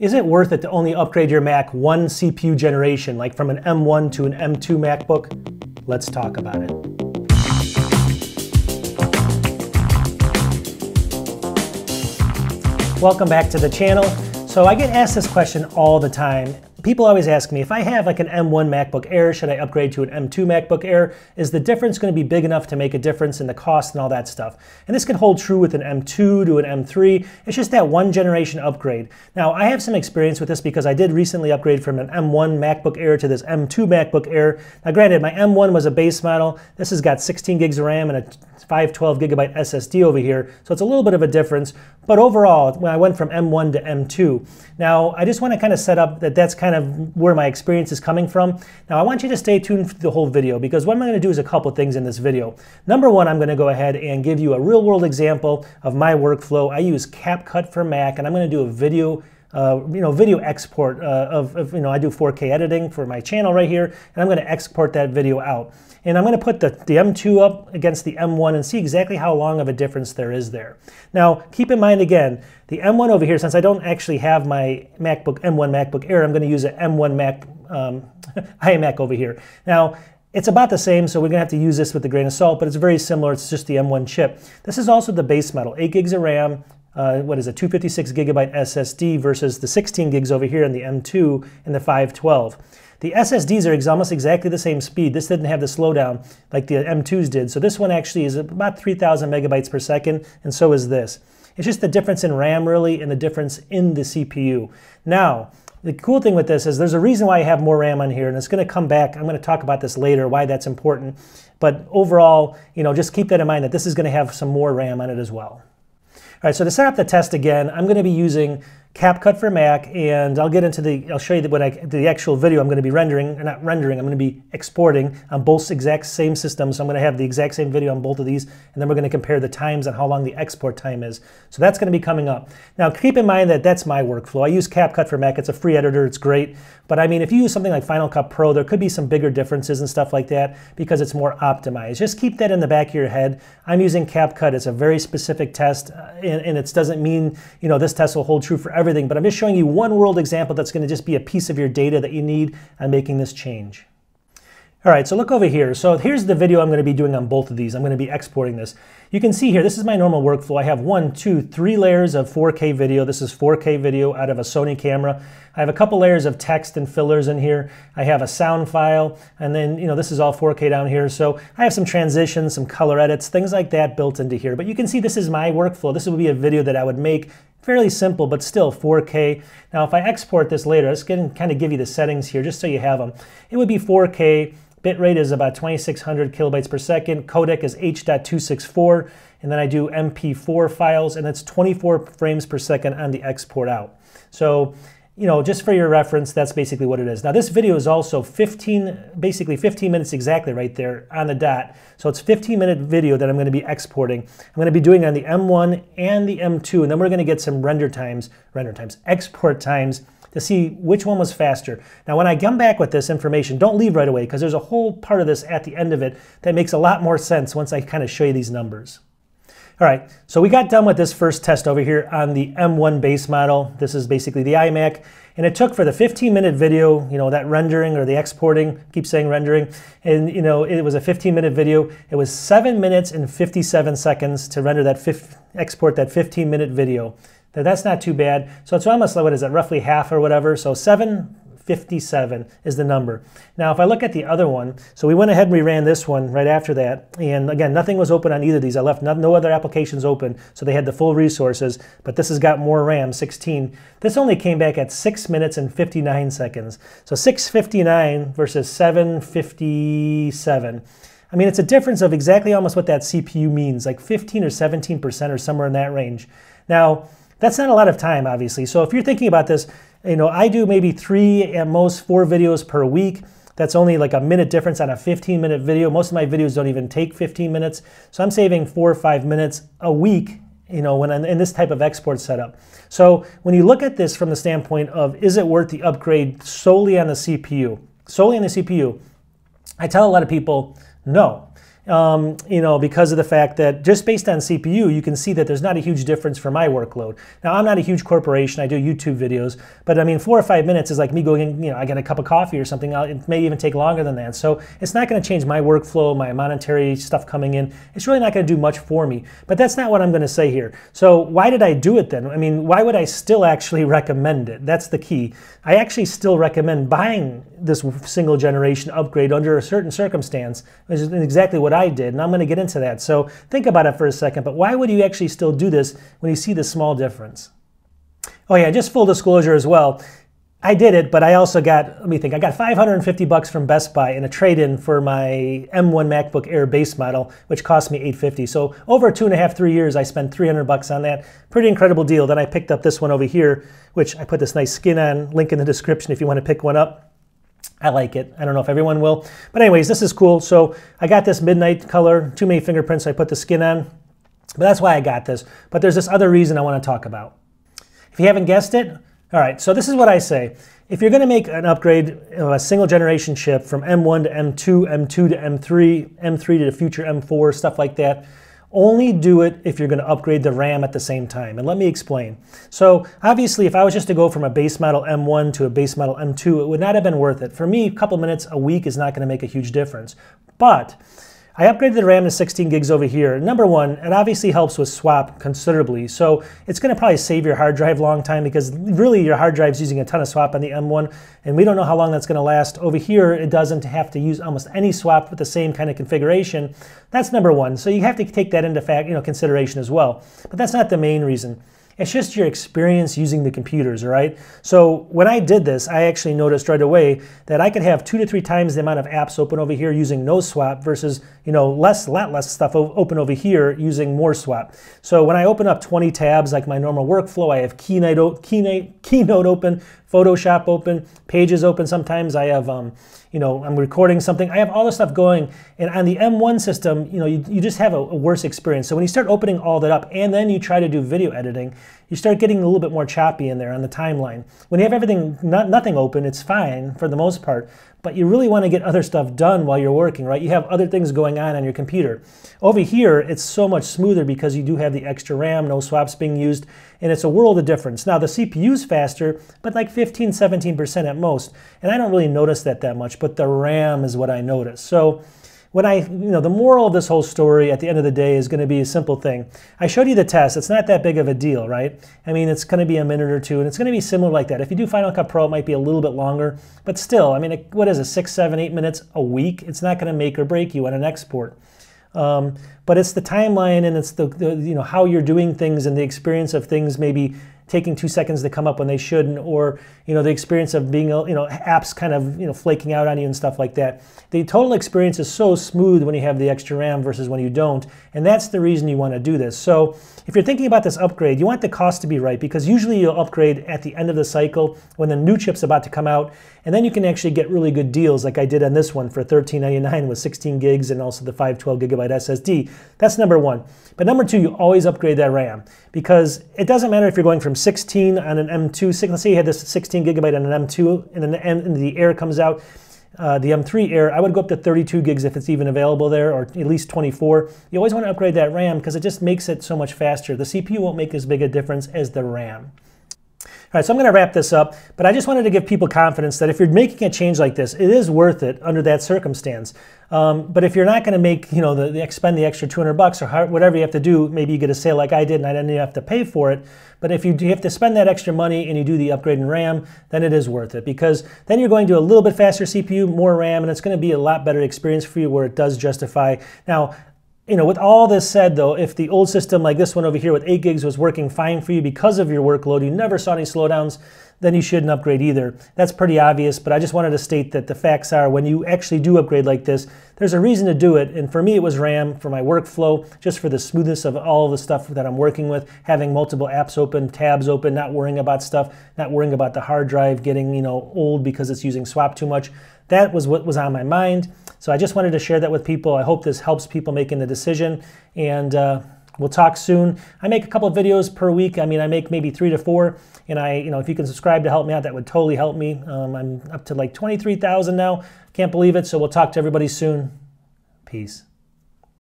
Is it worth it to only upgrade your Mac one CPU generation, like from an M1 to an M2 MacBook? Let's talk about it. Welcome back to the channel. So I get asked this question all the time. People always ask me, if I have like an M1 MacBook Air, should I upgrade to an M2 MacBook Air? Is the difference going to be big enough to make a difference in the cost and all that stuff? And this can hold true with an M2 to an M3. It's just that one generation upgrade. Now, I have some experience with this because I did recently upgrade from an M1 MacBook Air to this M2 MacBook Air. Now, granted, my M1 was a base model. This has got 16 gigs of RAM and a 512 gigabyte SSD over here, so it's a little bit of a difference. But overall, when I went from M1 to M2, now I just want to kind of set up that that's kind of where my experience is coming from. Now I want you to stay tuned for the whole video, because what I'm going to do is a couple things in this video. Number one, I'm going to go ahead and give you a real world example of my workflow. I use CapCut for Mac, and I'm going to do a video video export I do 4K editing for my channel right here, and I'm going to export that video out. And I'm going to put the M2 up against the M1 and see exactly how long of a difference there is there. Now, keep in mind again, the M1 over here, since I don't actually have my MacBook M1 MacBook Air, I'm going to use an M1 Mac iMac over here. Now, it's about the same, so we're going to have to use this with a grain of salt, but it's very similar. It's just the M1 chip. This is also the base model, 8 gigs of RAM, 256 gigabyte SSD versus the 16 gigs over here in the M2 and the 512. The SSDs are almost exactly the same speed. This didn't have the slowdown like the M2s did. So this one actually is about 3,000 megabytes per second, and so is this. It's just the difference in RAM, really, and the difference in the CPU. Now, the cool thing with this is there's a reason why I have more RAM on here, and it's going to come back. I'm going to talk about this later, why that's important. But overall, you know, just keep that in mind that this is going to have some more RAM on it as well. All right, so to set up the test again, I'm going to be using CapCut for Mac, and I'll get into the, I'll show you the actual video I'm going to be rendering, or not rendering, I'm going to be exporting on both exact same systems. So I'm going to have the exact same video on both of these, and then we're going to compare the times on how long the export time is. So that's going to be coming up. Now, keep in mind that that's my workflow. I use CapCut for Mac. It's a free editor. It's great. But I mean, if you use something like Final Cut Pro, there could be some bigger differences and stuff like that because it's more optimized. Just keep that in the back of your head. I'm using CapCut. It's a very specific test, and it doesn't mean, you know, this test will hold true for everything, but I'm just showing you one world example that's going to just be a piece of your data that you need on making this change. All right, so look over here. So here's the video I'm going to be doing on both of these. I'm going to be exporting this. You can see here, this is my normal workflow. I have 1, 2, 3 layers of 4K video. This is 4K video out of a Sony camera. I have a couple layers of text and fillers in here. I have a sound file, and then, you know, this is all 4K down here. So I have some transitions, some color edits, things like that built into here. But you can see this is my workflow. This would be a video that I would make. Fairly simple, but still 4K. Now, if I export this later, I just can kind of give you the settings here just so you have them. It would be 4K. Bitrate is about 2600 kilobytes per second. Codec is H.264. And then I do MP4 files, and that's 24 frames per second on the export out. So, you know, just for your reference, that's basically what it is. Now, this video is also 15 minutes exactly right there on the dot. So it's a 15-minute video that I'm going to be exporting. I'm going to be doing it on the M1 and the M2, and then we're going to get some export times to see which one was faster. Now, when I come back with this information, don't leave right away, because there's a whole part of this at the end of it that makes a lot more sense once I kind of show you these numbers. All right, so we got done with this first test over here on the M1 base model. This is basically the iMac, and it took for the 15-minute video, you know, that rendering or the exporting, keep saying rendering, and, you know, it was a 15-minute video. It was 7 minutes and 57 seconds to render that, export that 15-minute video. Now, that's not too bad. So it's almost like, what is it, roughly half or whatever, so 7:57 is the number. Now, if I look at the other one, so we went ahead and we ran this one right after that, and again, nothing was open on either of these. I left no other applications open, so they had the full resources, but this has got more RAM, 16. This only came back at 6 minutes and 59 seconds. So 6:59 versus 7:57. I mean, it's a difference of exactly almost what that CPU means, like 15 or 17% or somewhere in that range. Now, that's not a lot of time, obviously, so if you're thinking about this, you know, I do maybe 3 at most 4 videos per week. That's only like a minute difference on a 15-minute video. Most of my videos don't even take 15 minutes. So I'm saving 4 or 5 minutes a week, you know, when I'm in this type of export setup. So when you look at this from the standpoint of, is it worth the upgrade solely on the CPU? Solely on the CPU, I tell a lot of people, no. you know, because of the fact that just based on CPU, you can see that there's not a huge difference for my workload. Now, I'm not a huge corporation. I do YouTube videos, but I mean, 4 or 5 minutes is like me going, you know, I get a cup of coffee or something. It may even take longer than that. So it's not going to change my workflow, my monetary stuff coming in. It's really not going to do much for me, but that's not what I'm going to say here. So why did I do it then? I mean, why would I still actually recommend it? That's the key. I actually still recommend buying this single generation upgrade under a certain circumstance, which is exactly what I did, and I'm going to get into that. So think about it for a second, but why would you actually still do this when you see the small difference? Oh yeah, just full disclosure as well. I did it, but I also got, let me think, I got $550 from Best Buy in a trade-in for my M1 MacBook Air base model, which cost me $850. So over 2.5, 3 years, I spent $300 on that. Pretty incredible deal. Then I picked up this one over here, which I put this nice skin on, link in the description if you want to pick one up. I like it. I don't know if everyone will. But anyways, this is cool. So I got this midnight color, too many fingerprints, so I put the skin on. But that's why I got this. But there's this other reason I want to talk about. If you haven't guessed it, all right, so this is what I say. If you're going to make an upgrade of a single generation chip from M1 to M2, M2 to M3, M3 to the future M4, stuff like that, only do it if you're going to upgrade the RAM at the same time. And let me explain. So obviously, if I was just to go from a base model M1 to a base model M2, it would not have been worth it. For me, a couple minutes a week is not going to make a huge difference. But I upgraded the RAM to 16 gigs over here. Number one, it obviously helps with swap considerably. So it's going to probably save your hard drive a long time, because really your hard drive's using a ton of swap on the M1, and we don't know how long that's going to last. Over here, it doesn't have to use almost any swap with the same kind of configuration. That's number one. So you have to take that into fact, you know, consideration as well. But that's not the main reason. It's just your experience using the computers, all right? So when I did this, I actually noticed right away that I could have 2 to 3 times the amount of apps open over here using no swap versus, you know, a lot less stuff open over here using more swap. So when I open up 20 tabs like my normal workflow, I have Keynote open, Photoshop open, Pages open sometimes. I have, you know, I'm recording something. I have all this stuff going. And on the M1 system, you know, you just have a worse experience. So when you start opening all that up and then you try to do video editing, you start getting a little bit more choppy in there on the timeline. When you have everything, nothing open, it's fine for the most part. But you really want to get other stuff done while you're working, right? You have other things going on your computer. Over here, it's so much smoother because you do have the extra RAM, no swaps being used, and it's a world of difference. Now, the CPU's faster, but like 15, 17% at most. And I don't really notice that much, but the RAM is what I notice. So when I, you know, the moral of this whole story at the end of the day is going to be a simple thing. I showed you the test. It's not that big of a deal, right? I mean, it's going to be a minute or two, and it's going to be similar like that. If you do Final Cut Pro, it might be a little bit longer, but still, I mean, what is it, 6, 7, 8 minutes a week? It's not going to make or break you on an export. But it's the timeline, and it's the you know, how you're doing things, and the experience of things maybe taking 2 seconds to come up when they shouldn't, or, you know, the experience of being, you know, apps kind of, you know, flaking out on you and stuff like that. The total experience is so smooth when you have the extra RAM versus when you don't, and that's the reason you want to do this. So if you're thinking about this upgrade, you want the cost to be right, because usually you'll upgrade at the end of the cycle when the new chip's about to come out, and then you can actually get really good deals like I did on this one for $13.99 with 16 gigs and also the 512 gigabyte SSD. That's number one. But number two, you always upgrade that RAM, because it doesn't matter if you're going from 16 on an M2, let's say you had this 16 gigabyte on an M2, and then the Air comes out, the M3 Air, I would go up to 32 gigs if it's even available there, or at least 24. You always want to upgrade that RAM because it just makes it so much faster. The CPU won't make as big a difference as the RAM. All right, so I'm going to wrap this up, but I just wanted to give people confidence that if you're making a change like this, it is worth it under that circumstance. But if you're not going to make, you know, spend the extra $200 or whatever you have to do, maybe you get a sale like I did and I didn't have to pay for it. But if you do have to spend that extra money and you do the upgrade in RAM, then it is worth it, because then you're going to a little bit faster CPU, more RAM, and it's going to be a lot better experience for you where it does justify. Now, you know, with all this said, though, if the old system like this one over here with 8 gigs was working fine for you because of your workload, you never saw any slowdowns, then you shouldn't upgrade either. That's pretty obvious, but I just wanted to state that the facts are when you actually do upgrade like this, there's a reason to do it. And for me, it was RAM for my workflow, just for the smoothness of all the stuff that I'm working with, having multiple apps open, tabs open, not worrying about stuff, not worrying about the hard drive getting, you know, old because it's using swap too much. That was what was on my mind. So I just wanted to share that with people. I hope this helps people making the decision, and we'll talk soon. I make a couple of videos per week. I mean, I make maybe 3 to 4, and I, you know, if you can subscribe to help me out, that would totally help me. I'm up to like 23,000 now. Can't believe it. So we'll talk to everybody soon. Peace.